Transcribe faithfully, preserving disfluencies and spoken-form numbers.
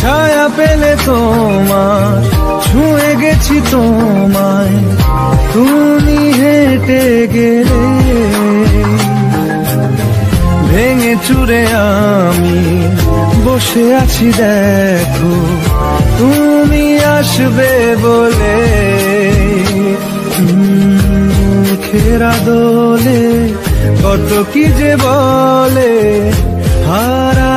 ছায়া পেলে তোমার, ছুঁয়ে গেছি তোমায়, তুমি হেঁটে গেলে ভেঙে চুরে আমি বসে আছি। দেখো তুমি আসবে বলে মুখের আদলে কত কি যে বলে হারা